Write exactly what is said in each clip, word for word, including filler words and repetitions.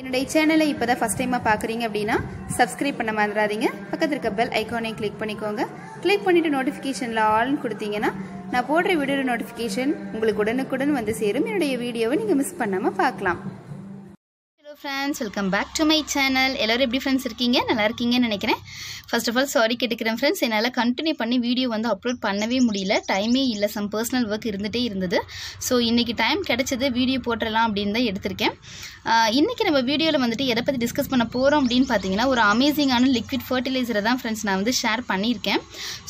என்னுடைய சேனலை இப்போதான் ஃபர்ஸ்ட் டைமா பார்க்குறீங்க அப்படின்னா சப்ஸ்கிரைப் பண்ண மறந்துடாதீங்க. பக்கத்தில் இருக்க பெல் ஐக்கானை கிளிக் பண்ணிக்கோங்க. கிளிக் பண்ணிவிட்டு நோட்டிஃபிகேஷனில் ஆல்னு கொடுத்தீங்கன்னா நான் போடுற வீடியோட நோட்டிஃபிகேஷன் உங்களுக்கு உடனுக்குடன் வந்து சேரும். என்னுடைய வீடியோவை நீங்கள் மிஸ் பண்ணாமல் பார்க்கலாம். Hello friends, welcome back to my channel. எல்லோரும் எப்படி ஃப்ரெண்ட்ஸ் இருக்கீங்க? நல்லா இருக்கீங்கன்னு நினைக்கிறேன். ஃபர்ஸ்ட் ஆஃப் ஆல் சாரி கேட்டுக்கிறேன் ஃப்ரெண்ட்ஸ், என்னால் கண்டினியூ பண்ணி வீடியோ வந்து அப்லோட் பண்ணவே முடியல. டைமே இல்லை, சம் பர்சனல் ஒர்க் இருந்துகிட்டே இருந்தது. ஸோ இன்றைக்கி டைம் கிடச்சது, வீடியோ போட்டுடலாம் அப்படின்னு தான் எடுத்திருக்கேன். இன்றைக்கி நம்ம வீடியோவில் வந்துட்டு எதை பற்றி டிஸ்கஸ் பண்ண போகிறோம் அப்படின்னு பார்த்தீங்கன்னா, ஒரு அமேசிங்கான லிக்விட் ஃபர்டிலைசரை தான் ஃப்ரெண்ட்ஸ் நான் வந்து ஷேர் பண்ணியிருக்கேன்.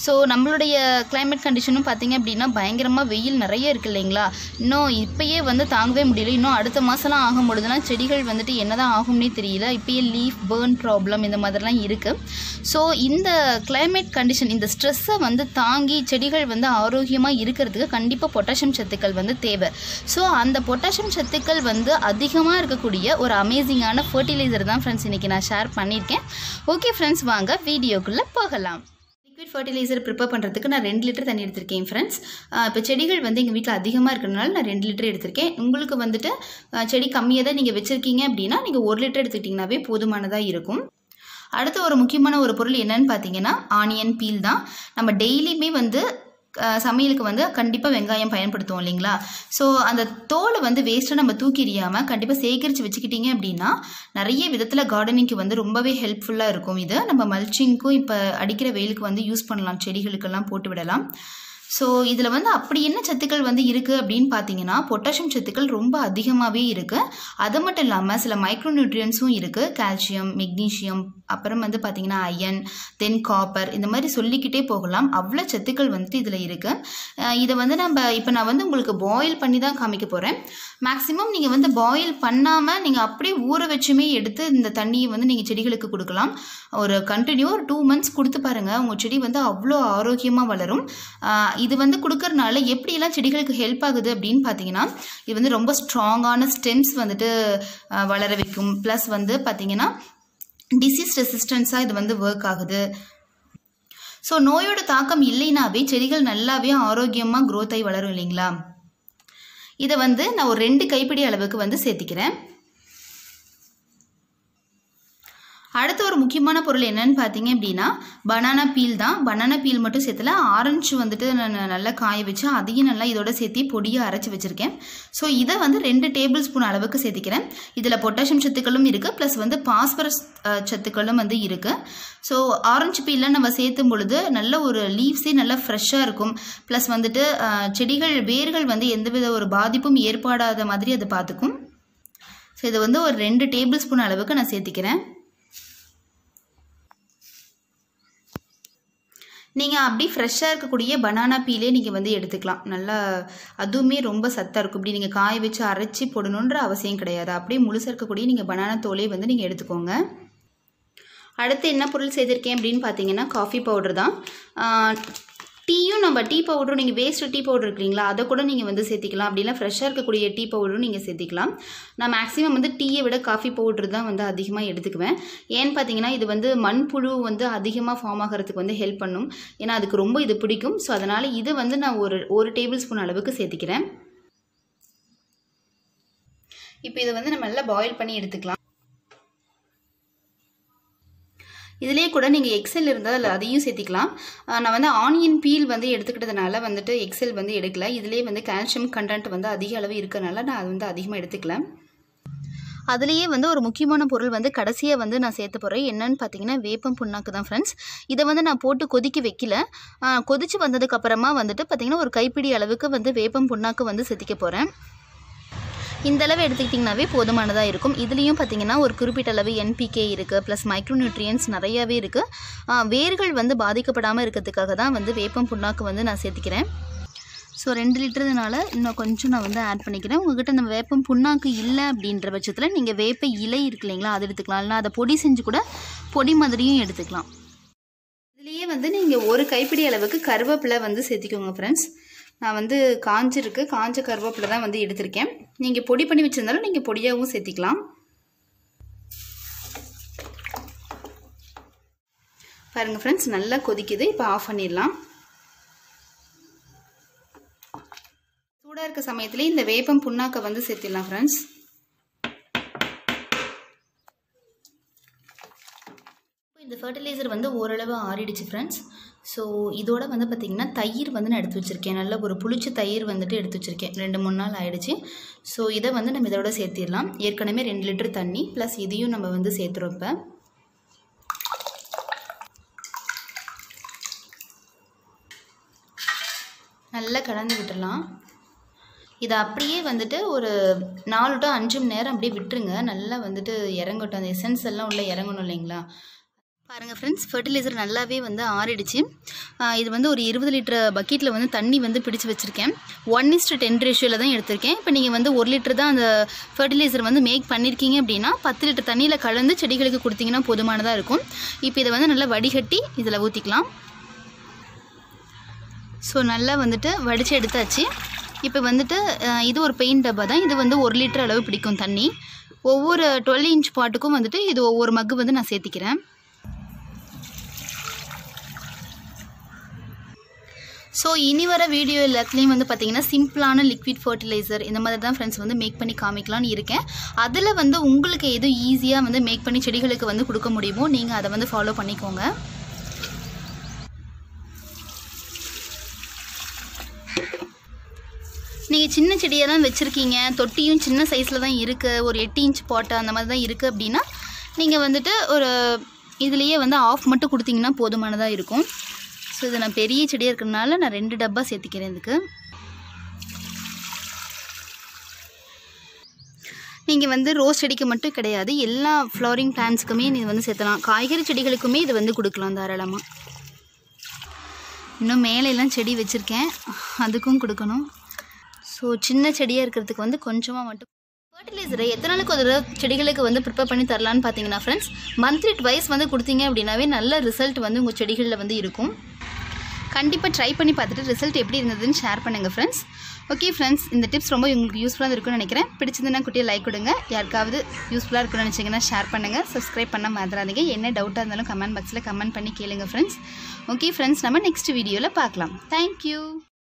ஸோ நம்மளுடைய கிளைமேட் கண்டிஷனும் பார்த்திங்க அப்படின்னா பயங்கரமாக வெயில் நிறைய இருக்குது இல்லைங்களா. இன்னும் இப்போயே வந்து தாங்கவே முடியல. இன்னும் அடுத்த மாதம்லாம் ஆகும் பொழுதுனா செடிகள் வந்துட்டு என்ன தான் ஆகும்னே தெரியல. இப்போயே லீஃப் பேர்ன் ப்ராப்ளம் இந்த மாதிரிலாம் இருக்குது. ஸோ இந்த கிளைமேட் கண்டிஷன், இந்த ஸ்ட்ரெஸ்ஸை வந்து தாங்கி செடிகள் வந்து ஆரோக்கியமாக இருக்கிறதுக்கு கண்டிப்பாக பொட்டாசியம் சத்துக்கள் வந்து தேவை. ஸோ அந்த பொட்டாசியம் சத்துக்கள் வந்து அதிகமாக இருக்க கூடிய ஒரு அமேசிங்கான ஃபர்டிலைசர் தான் ஃப்ரெண்ட்ஸ் இன்னைக்கு நான் ஷேர் பண்ணியிருக்கேன். ஓகே ஃப்ரெண்ட்ஸ், வாங்க வீடியோக்குள்ளே போகலாம். லிக்விட் ஃபர்டிலைசர் ப்ரிப்பேர் பண்ணுறதுக்கு நான் ரெண்டு லிட்டர் தண்ணி எடுத்திருக்கேன் ஃப்ரெண்ட்ஸ். இப்போ செடிகள் வந்து எங்கள் வீட்டில் அதிகமாக இருக்கிறதுனால நான் ரெண்டு லிட்டர் எடுத்திருக்கேன். உங்களுக்கு வந்துட்டு செடி கம்மியாக தான் நீங்கள் வச்சுருக்கீங்க அப்படின்னா நீங்கள் ஒரு லிட்டர் எடுத்துக்கிட்டிங்கனாவே போதுமானதாக இருக்கும். அடுத்த ஒரு முக்கியமான ஒரு பொருள் என்னன்னு பார்த்தீங்கன்னா ஆனியன் பீல் தான். நம்ம டெய்லியுமே வந்து சமையலுக்கு வந்து கண்டிப்பாக வெங்காயம் பயன்படுத்துவோம் இல்லைங்களா. ஸோ அந்த தோலை வந்து வேஸ்ட்டாக நம்ம தூக்கி எறியாமல் கண்டிப்பாக சேகரித்து வச்சுக்கிட்டிங்க அப்படின்னா நிறைய விதத்தில் கார்டனிங்க்கு வந்து ரொம்பவே ஹெல்ப்ஃபுல்லாக இருக்கும். இது நம்ம மல்ச்சிங்க்கும் இப்போ அடிக்கிற வெயிலுக்கு வந்து யூஸ் பண்ணலாம், செடிகளுக்கெல்லாம் போட்டு விடலாம். ஸோ இதில் வந்து அப்படி என்ன சத்துக்கள் வந்து இருக்குது அப்படின்னு பார்த்தீங்கன்னா பொட்டாசியம் சத்துக்கள் ரொம்ப அதிகமாகவே இருக்குது. அது மட்டும் இல்லாமல் சில மைக்ரோ நியூட்ரியன்ஸும் இருக்குது. கால்சியம், மெக்னீஷியம், அப்புறம் வந்து பார்த்தீங்கன்னா அயன், தென் காப்பர், இந்த மாதிரி சொல்லிக்கிட்டே போகலாம். அவ்வளோ சத்துக்கள் வந்துட்டு இதில் இருக்குது. இதை வந்து நம்ம இப்போ நான் வந்து உங்களுக்கு பாயில் பண்ணி தான் காமிக்க போகிறேன். மேக்ஸிமம் நீங்கள் வந்து பாயில் பண்ணாமல் நீங்கள் அப்படியே ஊற வச்சுமே எடுத்து இந்த தண்ணியை வந்து நீங்கள் செடிகளுக்கு கொடுக்கலாம். ஒரு கண்டினியூ ஒரு டூ மந்த்ஸ் கொடுத்து பாருங்கள், உங்கள் செடி வந்து அவ்வளோ ஆரோக்கியமாக வளரும். இது வந்து கொடுக்கறனால எப்படியெல்லாம் செடிகளுக்கு ஹெல்ப் ஆகுது அப்படின்னு பார்த்தீங்கன்னா இது வந்து ரொம்ப ஸ்ட்ராங்கான ஸ்டெம்ஸ் வந்துட்டு வளர வைக்கும். ப்ளஸ் வந்து பார்த்தீங்கன்னா டிசீஸ் ரெசிஸ்டன்ஸாக இது வந்து ஒர்க் ஆகுது. ஸோ நோயோட தாக்கம் இல்லைனாவே செடிகள் நல்லாவே ஆரோக்கியமாக க்ரோத் ஆகி வளரும் இல்லைங்களா. இதை வந்து நான் ஒரு ரெண்டு கைப்பிடி அளவுக்கு வந்து சேர்த்திக்கிறேன். அடுத்த ஒரு முக்கியமான பொருள் என்னன்னு பார்த்தீங்க அப்படின்னா பனானா பீல் தான். பனானா பீல் மட்டும் சேர்த்துல ஆரஞ்சு வந்துட்டு நான் நல்லா காய வச்சு அதையும் நல்லா இதோட சேர்த்து பொடியாக அரைச்சி வச்சுருக்கேன். ஸோ இதை வந்து ரெண்டு டேபிள் ஸ்பூன் அளவுக்கு சேர்த்திக்கிறேன். இதில் பொட்டாசியம் சத்துக்களும் இருக்குது, ப்ளஸ் வந்து பாஸ்பரஸ் சத்துக்களும் வந்து இருக்குது. ஸோ ஆரஞ்சு பீல்லாம் நம்ம சேர்த்தும் பொழுது நல்ல ஒரு லீவ்ஸே நல்லா ஃப்ரெஷ்ஷாக இருக்கும். ப்ளஸ் வந்துட்டு செடிகள் வேர்கள் வந்து எந்தவித ஒரு பாதிப்பும் ஏற்படாத மாதிரி அதை பார்த்துக்கும். ஸோ இதை வந்து ஒரு ரெண்டு டேபிள் ஸ்பூன் அளவுக்கு நான் சேர்த்திக்கிறேன். நீங்கள் அப்படி ஃப்ரெஷ்ஷாக இருக்கக்கூடிய பனானா பீலே நீங்கள் வந்து எடுத்துக்கலாம். நல்லா அதுவுமே ரொம்ப சத்தாக இருக்கும். இப்படி நீங்கள் காய வச்சு அரைச்சி போடணுன்ற அவசியம் கிடையாது. அப்படியே முழுசாக இருக்கக்கூடிய நீங்கள் பனானா தோலே வந்து நீங்கள் எடுத்துக்கோங்க. அடுத்து என்ன பொருள் செய்திருக்கேன் அப்படின்னு பார்த்தீங்கன்னா காஃபி பவுடர் தான். டீயும் நம்ம டீ பவுடரும் நீங்கள் வேஸ்ட்டு டீ பவுடர் இருக்குங்களா, அதை கூட நீங்கள் வந்து சேர்த்திக்கலாம். அப்படின்னா ஃப்ரெஷ்ஷாக இருக்கக்கூடிய டீ பவுடரும் நீங்கள் சேர்த்திக்கலாம். நான் மேக்ஸிமம் வந்து டீயை விட காஃபி பவுடர் தான் வந்து அதிகமாக எடுத்துக்குவேன். ஏன்னு பார்த்தீங்கன்னா இது வந்து மண்புழு வந்து அதிகமாக ஃபார்ம் ஆகிறதுக்கு வந்து ஹெல்ப் பண்ணும். ஏன்னா அதுக்கு ரொம்ப இது பிடிக்கும். ஸோ அதனால் இது வந்து நான் ஒரு ஒரு டேபிள் ஸ்பூன் அளவுக்கு சேர்த்திக்கிறேன். இப்போ இதை வந்து நம்ம நல்லா பாயில் பண்ணி எடுத்துக்கலாம். இதிலே கூட நீங்கள் எக்ஸல் இருந்தால் அதில் அதையும் சேர்த்திக்கலாம். நான் வந்து ஆனியன் பீல் வந்து எடுத்துக்கிட்டதுனால வந்துட்டு எக்ஸல் வந்து எடுக்கலை. இதிலே வந்து கால்சியம் கண்டென்ட் வந்து அதிக அளவு இருக்கிறதுனால நான் அது வந்து அதிகமாக எடுத்துக்கல. அதுலேயே வந்து ஒரு முக்கியமான பொருள் வந்து கடைசியாக வந்து நான் சேர்த்து போகிறேன். என்னன்னு பார்த்தீங்கன்னா வேப்பம் புண்ணாக்கு தான் ஃப்ரெண்ட்ஸ். இதை வந்து நான் போட்டு கொதிக்க வைக்கல. கொதித்து வந்ததுக்கப்புறமா வந்துட்டு பார்த்திங்கன்னா ஒரு கைப்பிடி அளவுக்கு வந்து வேப்பம் புண்ணாக்கு வந்து சேர்த்திக்க போகிறேன். இந்தளவு எடுத்துக்கிட்டிங்கனாவே போதுமானதாக இருக்கும். இதுலேயும் பார்த்திங்கன்னா ஒரு குறிப்பிட்ட அளவு என்பிகே இருக்குது, ப்ளஸ் மைக்ரோ நியூட்ரியன்ஸ் நிறையாவே இருக்குது. வேர்கள் வந்து பாதிக்கப்படாமல் இருக்கிறதுக்காக தான் வந்து வேப்பம் புண்ணாக்கு வந்து நான் சேர்த்திக்கிறேன். ஸோ ரெண்டு லிட்டருனால இன்னும் கொஞ்சம் நான் வந்து ஆட் பண்ணிக்கிறேன். உங்கள்கிட்ட இந்த வேப்பம் புண்ணாக்கு இல்லை அப்படின்ற பட்சத்தில் நீங்கள் வேப்ப இலை இருக்கு இல்லைங்களா, அது எடுத்துக்கலாம். இல்லைனா அதை பொடி செஞ்சு கூட பொடி மாதிரியும் எடுத்துக்கலாம். இதுலேயே வந்து நீங்கள் ஒரு கைப்பிடி அளவுக்கு கருவேப்பிலை வந்து சேர்த்திக்கோங்க ஃப்ரெண்ட்ஸ். நான் வந்து காஞ்சிருக்கு, காஞ்ச கருவேப்பிலை தான் வந்து எடுத்திருக்கேன். நீங்கள் பொடி பண்ணி வச்சுருந்தாலும் நீங்கள் பொடியாகவும் சேர்த்திக்கலாம். பாருங்கள் ஃப்ரெண்ட்ஸ், நல்லா கொதிக்குது. இப்போ ஆஃப் பண்ணிடலாம். சூடாக இருக்க சமயத்துலேயே இந்த வேப்பம் புண்ணாக்கை வந்து சேர்த்திடலாம் ஃப்ரெண்ட்ஸ். fertilizer வந்து ஓரளவு ஆறிடுச்சு फ्रेंड्स சோ இதோட வந்து பாத்தீங்கன்னா தயிர் வந்து நான் எடுத்து வச்சிருக்கேன் நல்ல ஒரு புளிச்ச தயிர் வந்துட்டு எடுத்து வச்சிருக்கேன் ரெண்டு மூணு நாள் ஆயிடுச்சு சோ இத வந்து நம்ம இதோட சேர்த்திரலாம் ஏற்கனவே two லிட்டர் தண்ணி plus இதையும் நம்ம வந்து சேர்த்துறோம் இப்ப நல்லா கலந்து விட்டுறலாம் இது அப்படியே வந்துட்டு ஒரு four to five நேரம் அப்படியே விட்டுருங்க நல்லா வந்துட்டு இறங்கட்டும் அந்த எசன்ஸ் எல்லாம் உள்ள இறங்கணும் இல்லையா பாருங்க फ्रेंड्स fertilizer நல்லாவே வந்து ஆறிடுச்சு இது வந்து ஒரு twenty லிட்டர் பக்கெட்ல வந்து தண்ணி வந்து பிடிச்சு வச்சிருக்கேன் one ten ரேஷியோல தான் எடுத்துர்க்கேன் இப்போ நீங்க வந்து one லிட்டர் தான் அந்த fertilizer வந்து மேக் பண்ணிருக்கீங்க அப்படினா ten லிட்டர் தண்ணியில கலந்து செடிகளுக்கு கொடுத்தீங்கன்னா போதுமானதா இருக்கும் இப்போ இத வந்து நல்லா வடிகட்டி இதல ஊத்திக்கலாம் சோ நல்லா வந்துட்டு வடிச்சு எடுத்தாச்சு இப்போ வந்துட்டு இது ஒரு பெயிண்ட் டப்பா தான் இது வந்து one லிட்டர் அளவு பிடிக்கும் தண்ணி ஒவ்வொரு twelve இன்ச் பாட்டுக்கும் வந்துட்டு இது ஒவ்வொரு மக் வந்து நான் சேர்த்திக்கிறேன் சோ இனி வர வீடியோ எல்லாத்துலயும் வந்து பாத்தீங்கன்னா சிம்பிளான லிக்விட் ஃபர்டிலைசர் இந்த மாதிரி தான் फ्रेंड्स வந்து மேக் பண்ணி காமிக்கலாம்னு இருக்கேன் அதுல வந்து உங்களுக்கு எது ஈஸியா வந்து மேக் பண்ணி செடிகளுக்கு வந்து கொடுக்க முடியுமோ நீங்க அத வந்து ஃபாலோ பண்ணிக்கோங்க நீங்க சின்ன செடியா தான் வெச்சிருக்கீங்க தொட்டியும் சின்ன சைஸ்ல தான் இருக்கு ஒரு eight இன்ச் பாட் அந்த மாதிரி தான் இருக்கு அப்படினா நீங்க வந்துட்டு ஒரு இதுலயே வந்து half மட்டும் கொடுத்தீங்கன்னா போதுமானதா இருக்கும் சோ இது நான் பெரிய செடியா இருக்கறனால நான் ரெண்டு டப்பா சேர்த்துக்கிறேன் இதுக்கு நீங்க வந்து ரோஸ் செடிக்கு மட்டும் கிடையாது எல்லா ஃப்ளவரிங் பிளான்ட்ஸ்க்குமே நீங்க வந்து சேர்த்தலாம் காய்கறி செடிகளுக்குமே இது வந்து கொடுக்கலாம் தாராளமா இன்னும் மேலே எல்லாம் செடி வெச்சிருக்கேன் அதுக்கும் கொடுக்கணும் So, சின்ன செடியா இருக்குிறதுக்கு வந்து கொஞ்சமா மட்டும் fertilizer எத்தனை நாளுக்கு ஒரு செடிகளுக்கு வந்து prepare பண்ணி தரலாம்னு பாத்தீங்கன்னா फ्रेंड्स monthly twice வந்து கொடுத்தீங்க அப்படினாவே நல்ல ரிசல்ட் வந்து உங்க செடிகள்ல வந்து இருக்கும் கண்டிப்பா ட்ரை பண்ணி பார்த்துட்டு ரிசல்ட் எப்படி இருந்ததுன்னு ஷேர் பண்ணுங்க फ्रेंड्स ஓகே फ्रेंड्स இந்த டிப்ஸ் ரொம்ப உங்களுக்கு யூஸ்ஃபுல்லா இருக்கும்னு நினைக்கிறேன் பிடிச்சிருந்தா குட்டியா லைக் கொடுங்க யார்காவது யூஸ்ஃபுல்லா இருக்கும்னு நினைச்சீங்கன்னா ஷேர் பண்ணுங்க subscribe பண்ண மறந்துடாதீங்க என்ன டவுட்டா இருந்தாலும் கமெண்ட் பாக்ஸ்ல கமெண்ட் பண்ணி கேளுங்க फ्रेंड्स ஓகே फ्रेंड्स நம்ம நெக்ஸ்ட் வீடியோல பார்க்கலாம் thank you